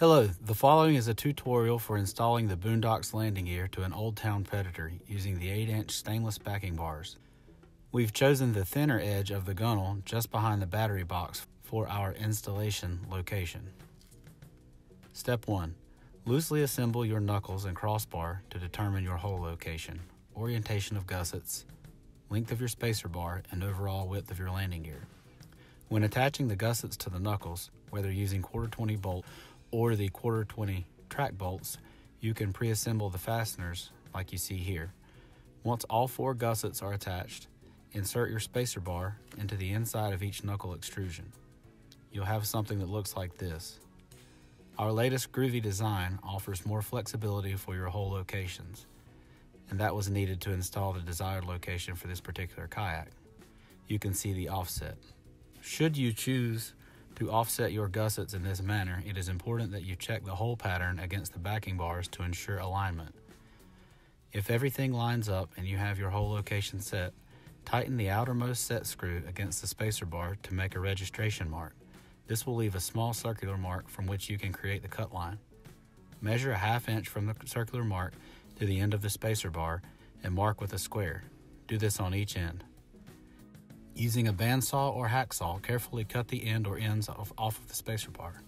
Hello, the following is a tutorial for installing the BooneDox landing gear to an Old Town Predator using the 8-inch stainless backing bars. We've chosen the thinner edge of the gunnel just behind the battery box for our installation location. Step 1. Loosely assemble your knuckles and crossbar to determine your hole location, orientation of gussets, length of your spacer bar, and overall width of your landing gear. When attaching the gussets to the knuckles, whether using 1/4-20 bolt or the 1/4-20 track bolts, you can pre-assemble the fasteners like you see here. Once all 4 gussets are attached, insert your spacer bar into the inside of each knuckle extrusion. You'll have something that looks like this. Our latest groovy design offers more flexibility for your hole locations, and that was needed to install the desired location for this particular kayak. You can see the offset. Should you choose to offset your gussets in this manner, it is important that you check the hole pattern against the backing bars to ensure alignment. If everything lines up and you have your hole location set, tighten the outermost set screw against the spacer bar to make a registration mark. This will leave a small circular mark from which you can create the cut line. Measure a 1/2 inch from the circular mark to the end of the spacer bar and mark with a square. Do this on each end. Using a bandsaw or hacksaw, carefully cut the end or ends off of the spacer bar.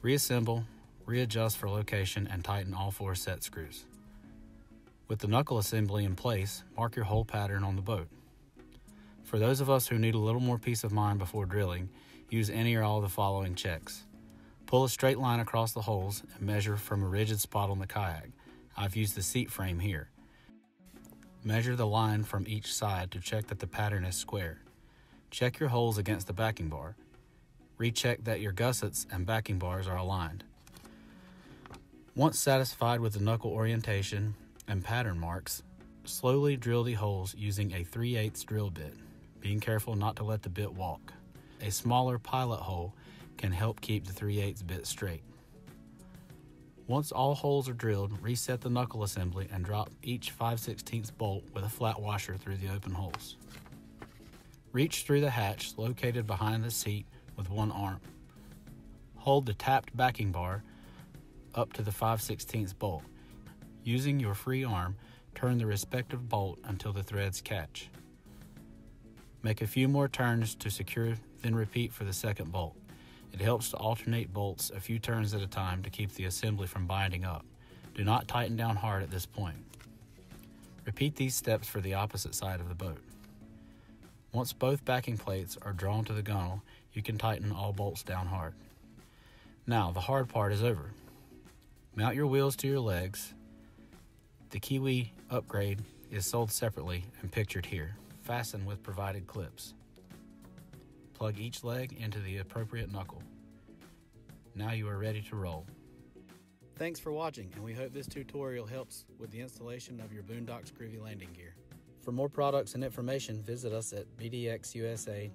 Reassemble, readjust for location, and tighten all 4 set screws. With the knuckle assembly in place, mark your hole pattern on the boat. For those of us who need a little more peace of mind before drilling, use any or all of the following checks. Pull a straight line across the holes and measure from a rigid spot on the kayak. I've used the seat frame here. Measure the line from each side to check that the pattern is square. Check your holes against the backing bar. Recheck that your gussets and backing bars are aligned. Once satisfied with the knuckle orientation and pattern marks, slowly drill the holes using a 3/8 drill bit, being careful not to let the bit walk. A smaller pilot hole can help keep the 3/8 bit straight. Once all holes are drilled, reset the knuckle assembly and drop each 5/16 bolt with a flat washer through the open holes. Reach through the hatch located behind the seat with one arm. Hold the tapped backing bar up to the 5/16 bolt. Using your free arm, turn the respective bolt until the threads catch. Make a few more turns to secure, then repeat for the second bolt. It helps to alternate bolts a few turns at a time to keep the assembly from binding up. Do not tighten down hard at this point. Repeat these steps for the opposite side of the boat. Once both backing plates are drawn to the gunnel, you can tighten all bolts down hard. Now, the hard part is over. Mount your wheels to your legs. The Kiwi upgrade is sold separately and pictured here. Fasten with provided clips. Plug each leg into the appropriate knuckle. Now you are ready to roll. Thanks for watching, and we hope this tutorial helps with the installation of your BooneDox Groovy landing gear. For more products and information, visit us at bdxusa.com.